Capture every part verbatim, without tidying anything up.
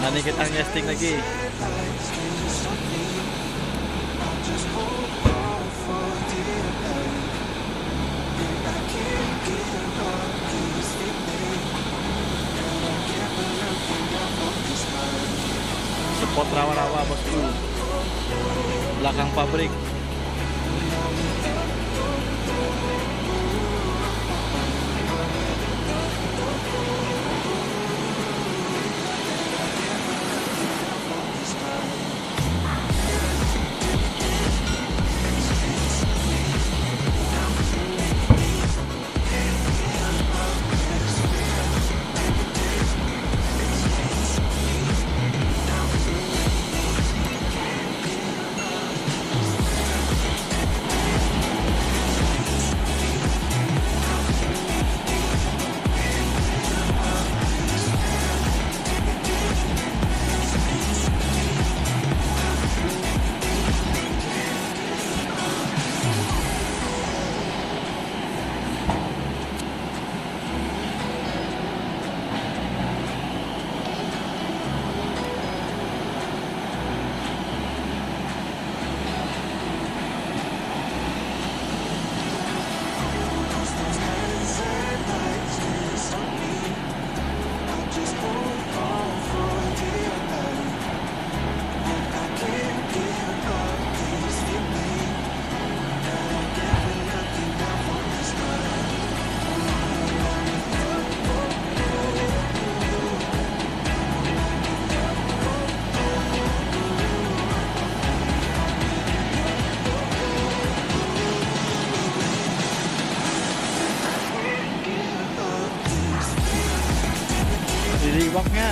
Nanti kita ngesting lagi. Spot rawa-rawa bosku, belakang pabrik. Rewalknya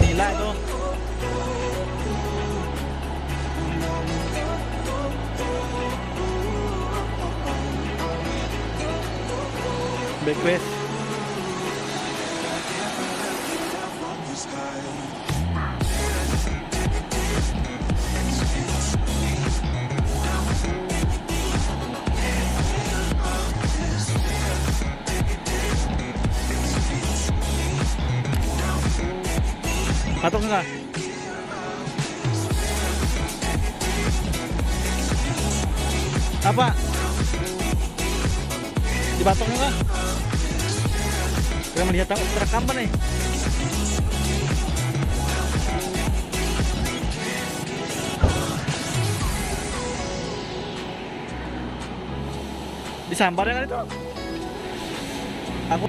nila itu backwest. Atau enggak? Apa? Di batong enggak? Kita melihat terekam apa nih? Disambar ya kan itu? Aku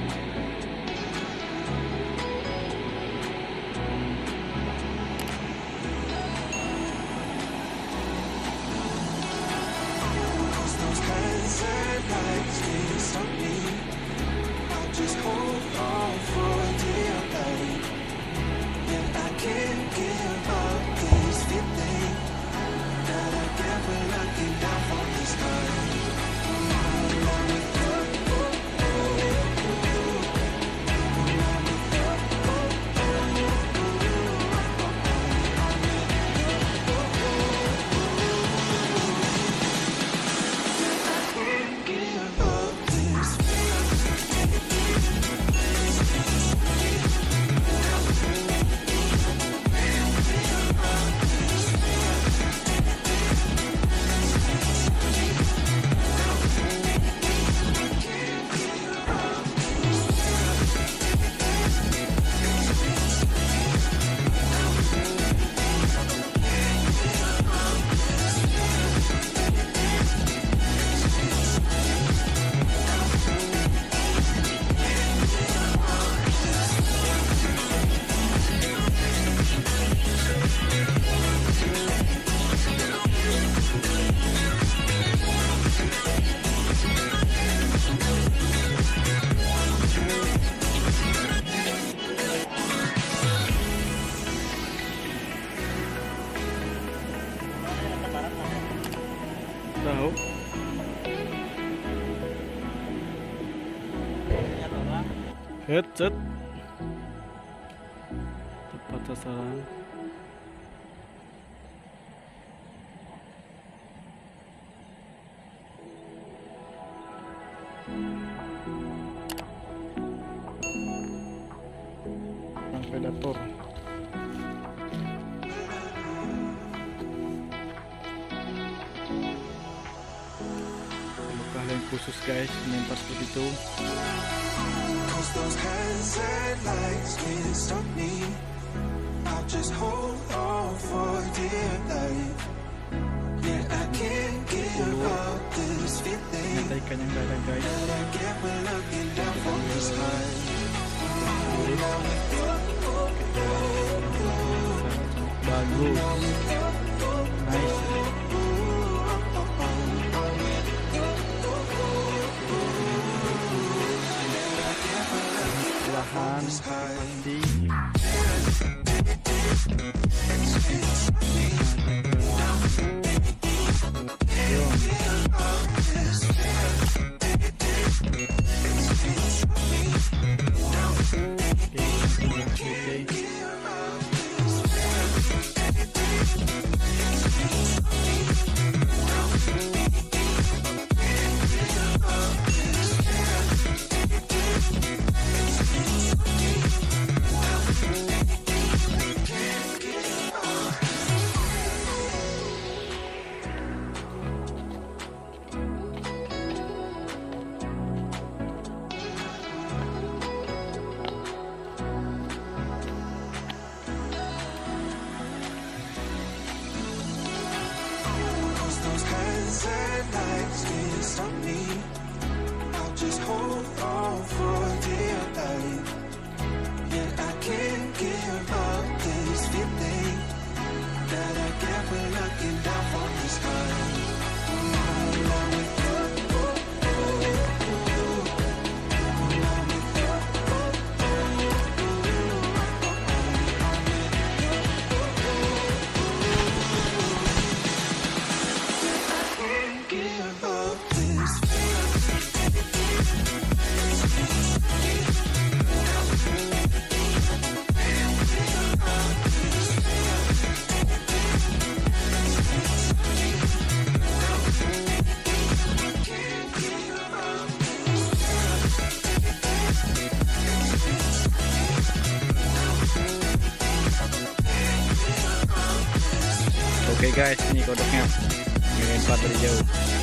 I headset tepat sasaran. Predator buka lem khusus guys, melempar seperti itu. Minta ikan yang gak ada guys. Bagus, nice. Lahan pasti. Oke okay guys, ini kodoknya, ini lempar dari jauh.